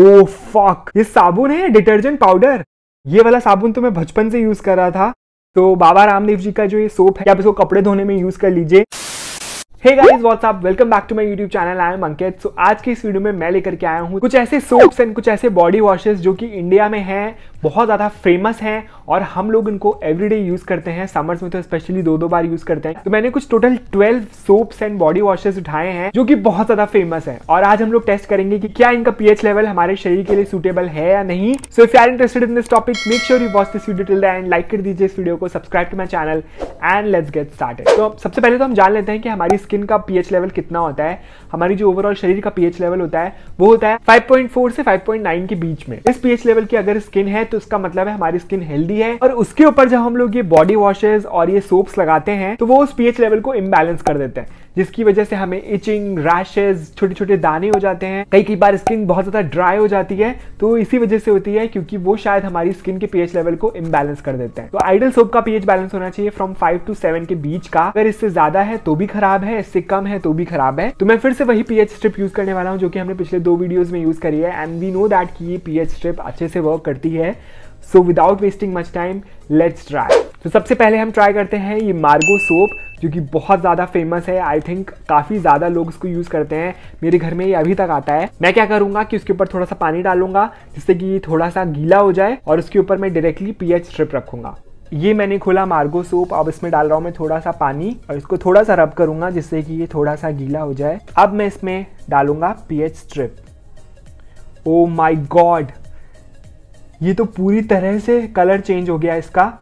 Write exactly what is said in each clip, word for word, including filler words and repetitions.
Oh fuck, ये साबुन है डिटर्जेंट पाउडर। ये वाला साबुन तो मैं बचपन से यूज कर रहा था। तो बाबा रामदेव जी का जो ये सोप है आप इसको कपड़े धोने में यूज कर लीजिए। Hey guys what's up, welcome back to my YouTube channel, I am Ankit. So आज की इस वीडियो में मैं लेकर के आया हूँ कुछ ऐसे सोप्स एंड कुछ ऐसे बॉडी वॉशेस जो कि इंडिया में हैं, बहुत ज़्यादा फेमस हैं और हम लोग इनको एवरीडे यूज़ करते हैं, समर्स में तो स्पेशली दो दो बार यूज़ करते हैं। तो मैंने कुछ total twelve soaps and body washes उठाए हैं जो कि बहुत ज़्यादा फेमस है और आज हम लोग टेस्ट करेंगे कि क्या इनका पीएच लेवल हमारे शरीर के लिए सूटेबल है या नहीं। So if you are interested in this topic, make sure you watch this video till the end, like कर दीजिए इस वीडियो को, subscribe to my channel and let's get started. तो सबसे पहले तो हम जान लेते हैं कि हमारी स्किन का पीएच लेवल कितना होता है। हमारी जो ओवरऑल शरीर का पीएच लेवल होता है वो होता है फाइव पॉइंट फोर से फाइव पॉइंट नाइन के बीच में। इस पीएच लेवल की अगर स्किन है तो इसका मतलब है हमारी स्किन हेल्दी है, और उसके ऊपर जब हम लोग ये बॉडी वॉशेस और ये सोप्स लगाते हैं तो वो उस पीएच लेवल को इम्बैलेंस कर देते हैं, जिसकी वजह से हमें इचिंग, रैशेस, छोटे छोटे दाने हो जाते हैं। कई कई बार स्किन बहुत ज्यादा ड्राई हो जाती है तो इसी वजह से होती है, क्योंकि वो शायद हमारी स्किन के पीएच लेवल को इम्बैलेंस कर देते हैं। तो आइडियल सोप का पीएच बैलेंस होना चाहिए फ्रॉम फाइव टू सेवन के बीच का। अगर इससे ज्यादा है तो भी खराब है, इससे कम है तो भी खराब है। तो मैं फिर से वही पीएच स्ट्रिप यूज करने वाला हूँ जो कि हमने पिछले दो वीडियोज में यूज करी है, एंड वी नो दैट कि ये पीएच स्ट्रिप अच्छे से वर्क करती है। So without wasting much time let's try. तो सबसे पहले हम ट्राई करते हैं ये मार्गो सोप जो कि बहुत ज़्यादा फेमस है। आई थिंक काफ़ी ज़्यादा लोग इसको यूज़ करते हैं, मेरे घर में ये अभी तक आता है। मैं क्या करूँगा कि उसके ऊपर थोड़ा सा पानी डालूंगा जिससे कि ये थोड़ा सा गीला हो जाए, और उसके ऊपर मैं डायरेक्टली पीएच स्ट्रिप रखूँगा। ये मैंने खोला मार्गो सोप, अब इसमें डाल रहा हूँ मैं थोड़ा सा पानी और इसको थोड़ा सा रब करूँगा जिससे कि ये थोड़ा सा गीला हो जाए। अब मैं इसमें डालूँगा pH strip. Oh my God, ये तो पूरी तरह से कलर चेंज हो गया इसका।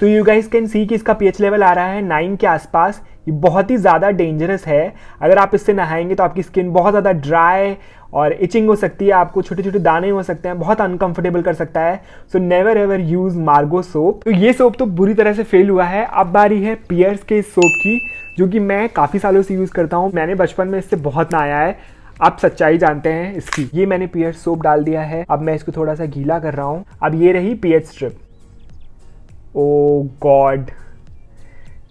So you guys can see कि इसका पीएच लेवल आ रहा है नाइन के आसपास। ये बहुत ही ज़्यादा डेंजरस है। अगर आप इससे नहाएंगे तो आपकी स्किन बहुत ज़्यादा ड्राई और इचिंग हो सकती है, आपको छोटे छोटे दाने हो सकते हैं, बहुत अनकंफर्टेबल कर सकता है। So never ever use Margo soap. तो ये सोप तो बुरी तरह से फेल हुआ है। अब बारी है पियर्स के इस सोप की जो कि मैं काफ़ी सालों से यूज़ करता हूँ। मैंने बचपन में इससे बहुत नहाया है, आप सच्चाई जानते हैं इसकी। ये मैंने पियर्स सोप डाल दिया है, अब मैं इसको थोड़ा सा गीला कर रहा हूँ। अब ये रही पीएच स्ट्रिप। ओ गॉड,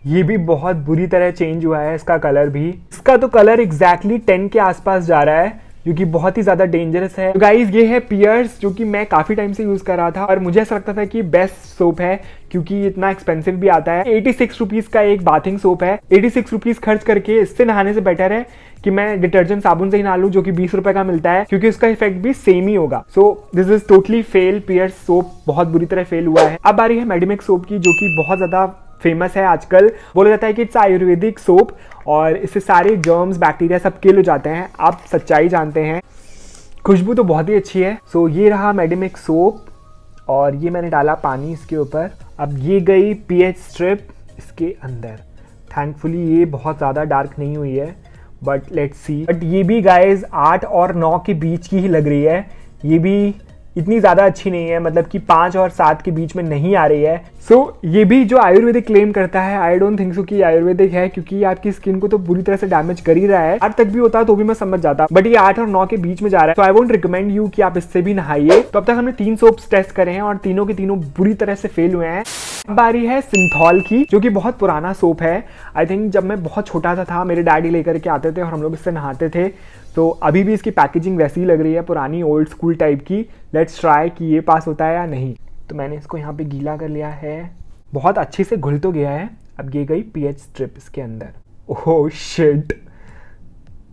ये भी बहुत बुरी तरह चेंज हुआ है इसका कलर भी। इसका तो कलर एग्जैक्टली टेन के आसपास जा रहा है जो कि बहुत ही ज़्यादा डेंजरस है। तो गाइज ये है पियर्स जो कि मैं काफ़ी टाइम से यूज़ कर रहा था और मुझे ऐसा लगता था कि बेस्ट सोप है, क्योंकि इतना एक्सपेंसिव भी आता है। एटी सिक्स रुपीज़ का एक बाथिंग सोप है। एटी सिक्स रुपीज़ खर्च करके इससे नहाने से बेटर है कि मैं डिटर्जेंट साबुन से ही नहा लूँ जो कि बीस रुपये का मिलता है, क्योंकि उसका इफेक्ट भी सेम ही होगा। So this is totally fail. Pears soap बहुत बुरी तरह फेल हुआ है। अब आ रही है मेडिमिक्स सोप की जो कि बहुत ज़्यादा फेमस है आजकल। बोला जाता है कि इट्स आयुर्वेदिक सोप और इससे सारे जर्म्स, बैक्टीरिया सब किल हो जाते हैं। आप सच्चाई जानते हैं। खुशबू तो बहुत ही अच्छी है। सो so, ये रहा मेडिमिक्स सोप और ये मैंने डाला पानी इसके ऊपर। अब ये गई पीएच स्ट्रिप इसके अंदर। थैंकफुली ये बहुत ज़्यादा डार्क नहीं हुई है, बट लेट्स सी। बट ये भी गाइज आठ और नौ के बीच की ही लग रही है। ये भी इतनी ज़्यादा अच्छी नहीं है, मतलब कि पाँच और सात के बीच में नहीं आ रही है। सो so, ये भी जो आयुर्वेदिक क्लेम करता है, आई डोंट थिंक सो कि आयुर्वेदिक है, क्योंकि आपकी स्किन को तो बुरी तरह से डैमेज कर ही रहा है। आठ तक भी होता तो भी मैं समझ जाता, बट ये आठ और नौ के बीच में जा रहा है। तो आई वोंट रिकमेंड यू कि आप इससे भी नहाइए। तो अब तक हमने तीन सोप्स टेस्ट करे हैं और तीनों के तीनों बुरी तरह से फेल हुए हैं। अब आ रही है सिंथॉल की जो कि बहुत पुराना सोप है। आई थिंक जब मैं बहुत छोटा सा था मेरे डैडी लेकर के आते थे और हम लोग इससे नहाते थे। तो अभी भी इसकी पैकेजिंग वैसी ही लग रही है, पुरानी ओल्ड स्कूल टाइप की। लेट्स ट्राई कि ये पास होता है या नहीं। तो मैंने इसको यहाँ पे गीला कर लिया है, बहुत अच्छे से घुल तो गया है। अब ये गई पीएच स्ट्रिप इसके अंदर। ओह शिट,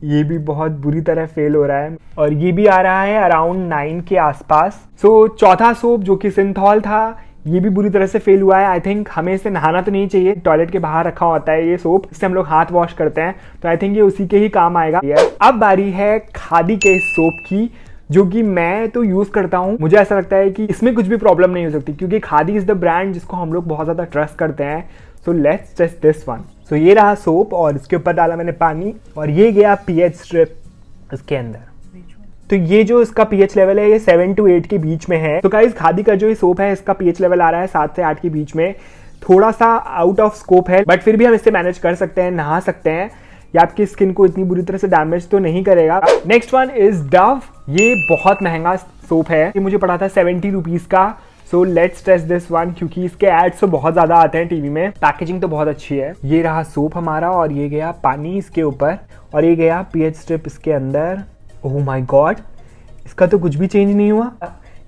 ये भी बहुत बुरी तरह फेल हो रहा है और ये भी आ रहा है अराउंड नाइन के आसपास। सो चौथा सोप जो कि सिंथॉल था ये भी बुरी तरह से फेल हुआ है। आई थिंक हमें इसे नहाना तो नहीं चाहिए, टॉयलेट के बाहर रखा होता है ये सोप, इससे हम लोग हाथ वॉश करते हैं, तो आई थिंक ये उसी के ही काम आएगा। अब बारी है खादी के इस सोप की जो कि मैं तो यूज़ करता हूँ। मुझे ऐसा लगता है कि इसमें कुछ भी प्रॉब्लम नहीं हो सकती, क्योंकि खादी इज़ द ब्रांड जिसको हम लोग बहुत ज़्यादा ट्रस्ट करते हैं। So let's test this one. So ये रहा सोप और इसके ऊपर डाला मैंने पानी और ये गया पीएच स्ट्रिप इसके अंदर। तो ये जो इसका पीएच लेवल है ये सेवन टू एट के बीच में है। तो गाइस खादी का जो ये सोप है इसका पीएच लेवल आ रहा है सात से आठ के बीच में। थोड़ा सा आउट ऑफ स्कोप है, बट फिर भी हम इससे मैनेज कर सकते हैं, नहा सकते हैं। ये आपकी स्किन को इतनी बुरी तरह से डैमेज तो नहीं करेगा। Next one is Dove. ये बहुत महंगा सोप है, ये मुझे पड़ा था सेवेंटी रुपीज़ का। So let's test this one, क्योंकि इसके एड्स तो बहुत ज़्यादा आते हैं टीवी में। पैकेजिंग तो बहुत अच्छी है। ये रहा सोप हमारा और ये गया पानी इसके ऊपर और ये गया पीएच स्ट्रिप इसके अंदर। ओह माय गॉड, इसका तो कुछ भी चेंज नहीं हुआ,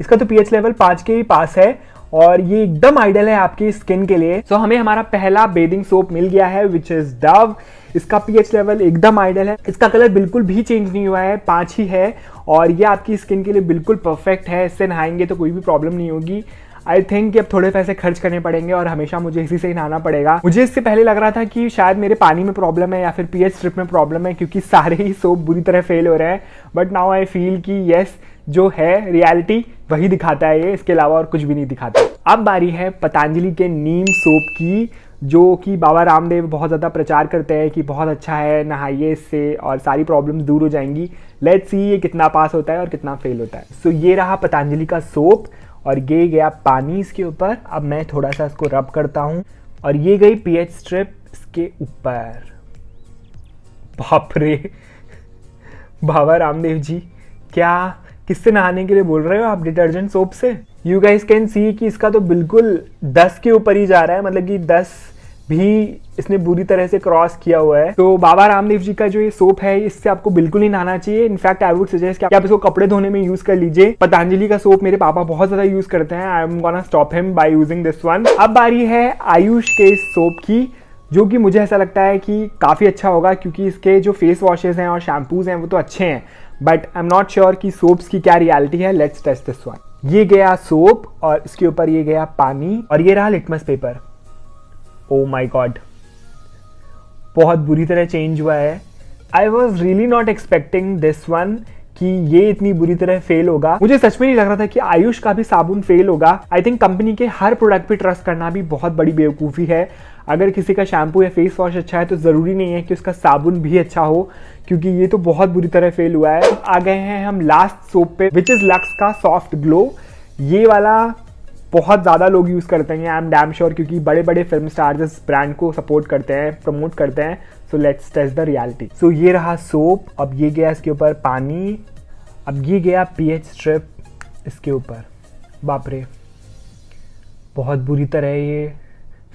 इसका तो पीएच लेवल पाँच के ही पास है और ये एकदम आइडियल है आपकी स्किन के लिए। सो so, हमें हमारा पहला बेदिंग सोप मिल गया है विच इज डव। इसका पीएच लेवल एकदम आइडियल है, इसका कलर बिल्कुल भी चेंज नहीं हुआ है, पाँच ही है और ये आपकी स्किन के लिए बिल्कुल परफेक्ट है। इससे नहाएंगे तो कोई भी प्रॉब्लम नहीं होगी। आई थिंक कि अब थोड़े पैसे खर्च करने पड़ेंगे और हमेशा मुझे इसी से ही नहाना पड़ेगा। मुझे इससे पहले लग रहा था कि शायद मेरे पानी में प्रॉब्लम है या फिर पीएच स्ट्रिप में प्रॉब्लम है, क्योंकि सारे ही सोप बुरी तरह फेल हो रहे हैं। बट नाउ आई फील कि येस, जो है रियलिटी वही दिखाता है ये, इसके अलावा और कुछ भी नहीं दिखाता। अब बारी है पतंजलि के नीम सोप की, जो कि बाबा रामदेव बहुत ज़्यादा प्रचार करते हैं कि बहुत अच्छा है, नहाइए इससे और सारी प्रॉब्लम्स दूर हो जाएंगी। लेट्स सी ये कितना पास होता है और कितना फेल होता है। सो ये रहा पतंजलि का सोप और ये गया पानी इसके ऊपर। अब मैं थोड़ा सा इसको रब करता हूँ और ये गई पीएच स्ट्रिप इसके ऊपर। बाप रे बाबा रामदेव जी, क्या किससे नहाने के लिए बोल रहे हो आप, डिटर्जेंट सोप से? यू गाइस कैन सी कि इसका तो बिल्कुल दस के ऊपर ही जा रहा है, मतलब कि दस भी इसने बुरी तरह से क्रॉस किया हुआ है। तो बाबा रामदेव जी का जो ये सोप है इससे आपको बिल्कुल नहीं नहाना चाहिए। इनफैक्ट आई वुड सजेस्ट कि आप इसको कपड़े धोने में यूज कर लीजिए। पतंजलि का सोप मेरे पापा बहुत ज्यादा यूज करते हैं। I am gonna stop him by using this one. अब बारी है आयुष के इस सोप की, जो कि मुझे ऐसा लगता है कि काफ़ी अच्छा होगा, क्योंकि इसके जो फेस वॉशेस हैं और शैम्पूज़ हैं वो तो अच्छे हैं, but I am not sure कि सोप्स की क्या रियलिटी है। Let's test this one. ये गया सोप और इसके ऊपर ये गया पानी और ये रहा litmus paper. Oh my God, बहुत बुरी तरह चेंज हुआ है। I was really not expecting this one कि ये इतनी बुरी तरह फेल होगा। मुझे सच में नहीं लग रहा था कि आयुष का भी साबुन फेल होगा। आई थिंक कंपनी के हर प्रोडक्ट पे ट्रस्ट करना भी बहुत बड़ी बेवकूफ़ी है। अगर किसी का शैम्पू या फेस वॉश अच्छा है तो ज़रूरी नहीं है कि उसका साबुन भी अच्छा हो, क्योंकि ये तो बहुत बुरी तरह फेल हुआ है। आ गए हैं हम लास्ट सोप पे विच इज़ लक्स का सॉफ्ट ग्लो। ये वाला बहुत ज़्यादा लोग यूज़ करते हैं, आई एम डैम श्योर, क्योंकि बड़े बड़े फिल्म स्टार्स इस ब्रांड को सपोर्ट करते हैं, प्रमोट करते हैं। So let's test the reality. So ये रहा सोप, अब ये गया इसके ऊपर पानी, अब ये गया पीएच स्ट्रिप इसके ऊपर। बाप रे, बहुत बुरी तरह ये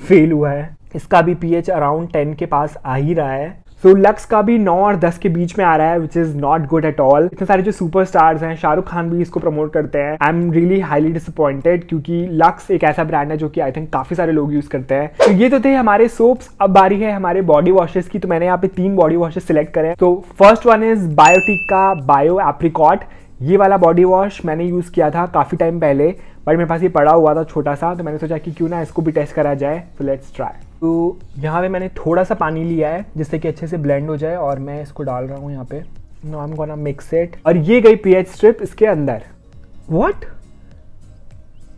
फेल हुआ है। इसका भी पीएच अराउंड टेन के पास आ ही रहा है। सो so, लक्स का भी नौ और दस के बीच में आ रहा है, which is not good at all. इतने सारे जो सुपरस्टार्स हैं, शाहरुख खान भी इसको प्रमोट करते हैं। I am really highly disappointed, क्योंकि लक्स एक ऐसा ब्रांड है जो कि आई थिंक काफ़ी सारे लोग यूज़ करते हैं। तो ये तो थे हमारे सोप्स। अब बारी है हमारे बॉडी वॉशेस की। तो मैंने यहाँ पे तीन बॉडी वॉशेस सिलेक्ट करें। तो फर्स्ट वन इज़ बायोटिक का बायो एप्रिकॉट। ये वाला बॉडी वॉश मैंने यूज़ किया था काफ़ी टाइम पहले, बट मेरे पास ये पड़ा हुआ था छोटा सा, तो मैंने सोचा कि क्यों ना इसको भी टेस्ट करा जाए। तो लेट्स ट्राई। तो यहाँ पे मैंने थोड़ा सा पानी लिया है जिससे कि अच्छे से ब्लेंड हो जाए और मैं इसको डाल रहा हूँ यहाँ पे। Now I am gonna mix it और ये गई पीएच स्ट्रिप इसके अंदर। व्हाट,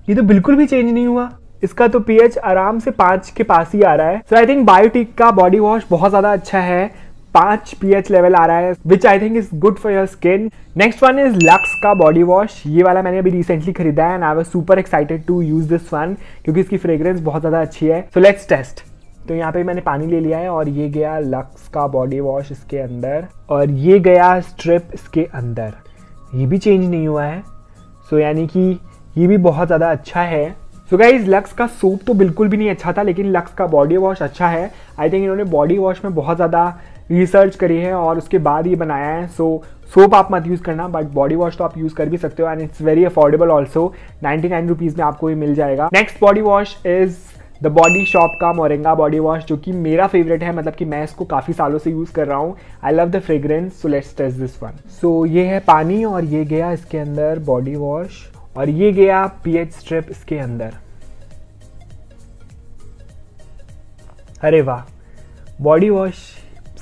ये तो बिल्कुल भी चेंज नहीं हुआ। इसका तो पीएच आराम से पाँच के पास ही आ रहा है। सो आई थिंक बायोटिक का बॉडी वॉश बहुत ज़्यादा अच्छा है। पाँच पीएच लेवल आ रहा है, which I think is good for your skin. Next one is Lux का बॉडी वॉश। ये वाला मैंने अभी रिसेंटली खरीदा है and I was super excited to use this one, क्योंकि इसकी फ्रेग्रेंस बहुत ज़्यादा अच्छी है। So let's test. तो यहाँ पे मैंने पानी ले लिया है और ये गया लक्स का बॉडी वॉश इसके अंदर और ये गया स्ट्रिप इसके अंदर। ये भी चेंज नहीं हुआ है। सो so, यानी कि ये भी बहुत ज़्यादा अच्छा है। सो so गाइज, लक्स का सोप तो बिल्कुल भी नहीं अच्छा था, लेकिन लक्स का बॉडी वॉश अच्छा है। आई थिंक इन्होंने बॉडी वॉश में बहुत ज़्यादा रिसर्च करी है और उसके बाद ये बनाया है। सो so, सोप आप मत यूज़ करना, बट बॉडी वॉश तो आप यूज़ कर भी सकते हो and it's very affordable also. Ninety nine rupees में आपको ये मिल जाएगा। Next body wash is the Body Shop का मोरिंगा बॉडी वॉश, जो कि मेरा फेवरेट है, मतलब कि मैं इसको काफ़ी सालों से यूज़ कर रहा हूँ। I love the fragrance. So let's test this one. So ये है पानी और ये गया इसके अंदर बॉडी वॉश और ये गया पीएच स्ट्रिप इसके अंदर। अरे वाह, बॉडी वॉश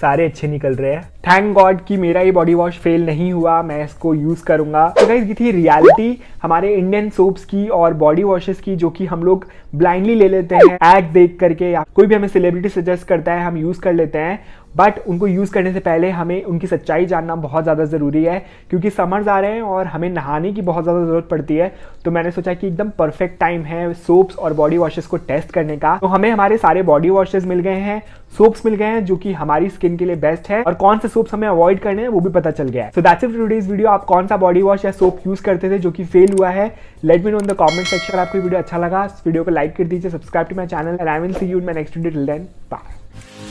सारे अच्छे निकल रहे हैं। थैंक गॉड कि मेरा ये बॉडी वॉश फेल नहीं हुआ, मैं इसको यूज़ करूँगा। तो गाइस, ये थी रियलिटी हमारे इंडियन सोप्स की और बॉडी वॉशेस की, जो कि हम लोग ब्लाइंडली ले लेते हैं ऐड देख करके, या कोई भी हमें सेलिब्रिटी सजेस्ट करता है हम यूज़ कर लेते हैं। बट उनको यूज़ करने से पहले हमें उनकी सच्चाई जानना बहुत ज़्यादा ज़रूरी है, क्योंकि समर्स आ रहे हैं और हमें नहाने की बहुत ज़्यादा ज़रूरत पड़ती है। तो मैंने सोचा कि एकदम परफेक्ट टाइम है सोप्स और बॉडी वॉशेस को टेस्ट करने का। तो हमें हमारे सारे बॉडी वॉशेस मिल गए हैं, सोप्स मिल गए हैं जो कि हमारी स्किन के लिए बेस्ट है, और कौन से सोप्स हमें अवॉइड करने हैं वो भी पता चल गया है। So that's it for today's video. आप कौन सा बॉडी वॉश या सोप यूज़ करते थे जो कि फेल हुआ है? Let me know in the comment section. आपको वीडियो अच्छा लगा, इस वीडियो को लाइक कर दीजिए, subscribe to my channel and I will see you in my next video. Till then bye.